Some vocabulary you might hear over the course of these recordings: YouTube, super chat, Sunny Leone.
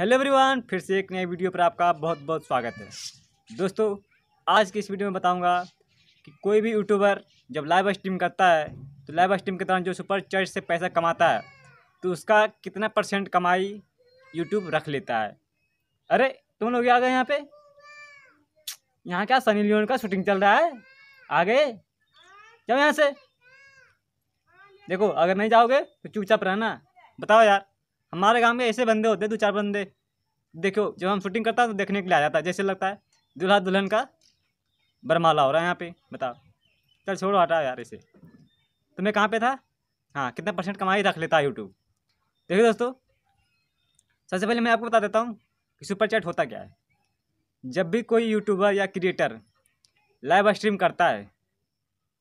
Hello everyone, फिर से एक नई वीडियो पर आपका बहुत बहुत स्वागत है। दोस्तों, आज की इस वीडियो में बताऊंगा कि कोई भी यूट्यूबर जब लाइव स्ट्रीम करता है तो लाइव स्ट्रीम के दौरान जो सुपर चैट से पैसा कमाता है तो उसका कितना परसेंट कमाई यूट्यूब रख लेता है। अरे तुम लोग आ गए यहाँ पे? यहाँ क्या सनी लियोन का शूटिंग चल रहा है? आ गए? जाओ यहाँ से। देखो, अगर नहीं जाओगे तो चुपचाप रहना। बताओ यार, हमारे गांव में ऐसे बंदे होते हैं, दो चार बंदे। देखो, जब हम शूटिंग करता है तो देखने के लिए आ जाता है। जैसे लगता है दूल्हा दुल्हन का बरमाला हो रहा है यहाँ पे। बताओ, चल छोड़ो, हटाओ यार ऐसे। तो मैं कहाँ पे था? हाँ, कितना परसेंट कमाई रख लेता है यूट्यूब। देखिए दोस्तों, सबसे पहले मैं आपको बता देता हूँ कि सुपर चैट होता क्या है। जब भी कोई यूट्यूबर या क्रिएटर लाइव स्ट्रीम करता है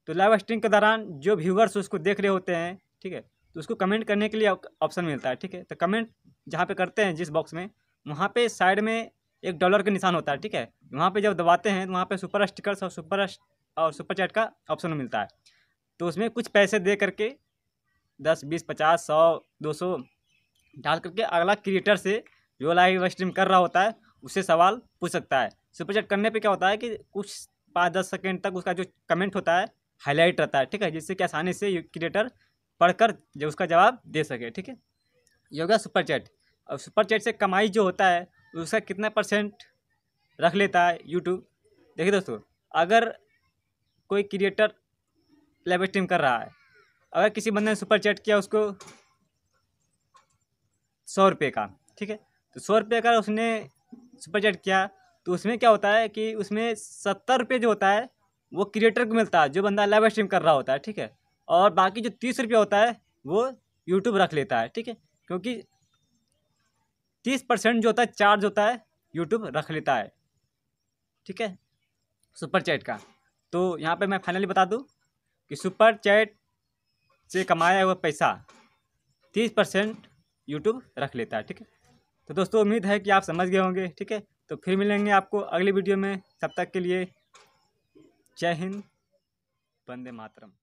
तो लाइव स्ट्रीम के दौरान जो व्यूवर्स उसको देख रहे होते हैं, ठीक है, तो उसको कमेंट करने के लिए ऑप्शन मिलता है। ठीक है, तो कमेंट जहाँ पे करते हैं, जिस बॉक्स में, वहाँ पे साइड में एक $1 का निशान होता है। ठीक है, वहाँ पे जब दबाते हैं तो वहाँ पे सुपर स्टिकर्स और सुपर चैट का ऑप्शन मिलता है। तो उसमें कुछ पैसे दे करके 10, 20, 50, 100, 200 डाल करके अगला क्रिएटर से जो लाइव स्ट्रीम कर रहा होता है उससे सवाल पूछ सकता है। सुपर चैट करने पर क्या होता है कि कुछ 5-10 सेकेंड तक उसका जो कमेंट होता है हाईलाइट रहता है। ठीक है, जिससे कि आसानी से क्रिएटर पढ़कर जो उसका जवाब दे सके। ठीक है, ये हो गया सुपर चैट। और सुपर चैट से कमाई जो होता है उसका कितना परसेंट रख लेता है यूट्यूब। देखिए दोस्तों, अगर कोई क्रिएटर लाइव स्ट्रीम कर रहा है, अगर किसी बंदे ने सुपर चैट किया उसको 100 रुपये का, ठीक है, तो 100 रुपये का उसने सुपर चैट किया तो उसमें क्या होता है कि उसमें 70 रुपये जो होता है वो क्रिएटर को मिलता है जो बंदा लाइव स्ट्रीम कर रहा होता है। ठीक है, और बाकी जो 30 रुपये होता है वो यूट्यूब रख लेता है। ठीक है, क्योंकि 30% जो होता है चार्ज होता है यूट्यूब रख लेता है। ठीक है, सुपर चैट का। तो यहाँ पे मैं फाइनली बता दूँ कि सुपर चैट से कमाया हुआ पैसा 30% यूट्यूब रख लेता है। ठीक है, तो दोस्तों उम्मीद है कि आप समझ गए होंगे। ठीक है, तो फिर मिलेंगे आपको अगली वीडियो में। तब तक के लिए जय हिंद, वंदे मातरम।